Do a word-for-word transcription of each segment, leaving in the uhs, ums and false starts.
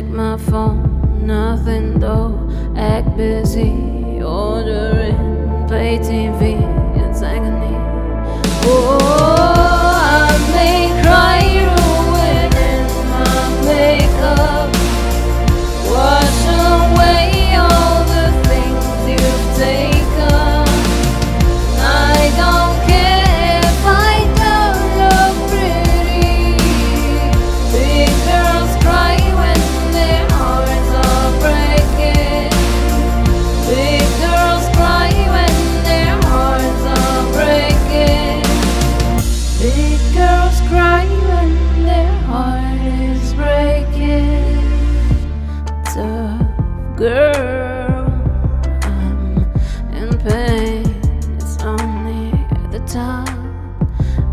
check my phone, nothing though. Act busy, ordering, play T V, it's agony. Whoa. Girl, I'm in pain. It's only at the top.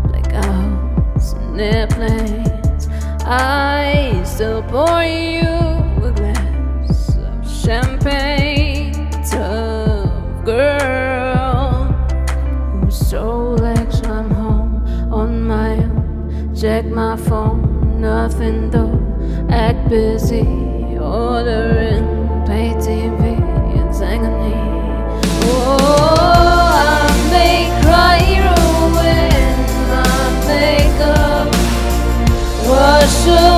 Blackouts and airplanes. I still pour you a glass of champagne. Tough girl who stole extra. I'm home on my own. Check my phone, nothing though. Act busy, ordering. Pay T V, it's agony. Whoa. I may cry, ruin my makeup. Wash away.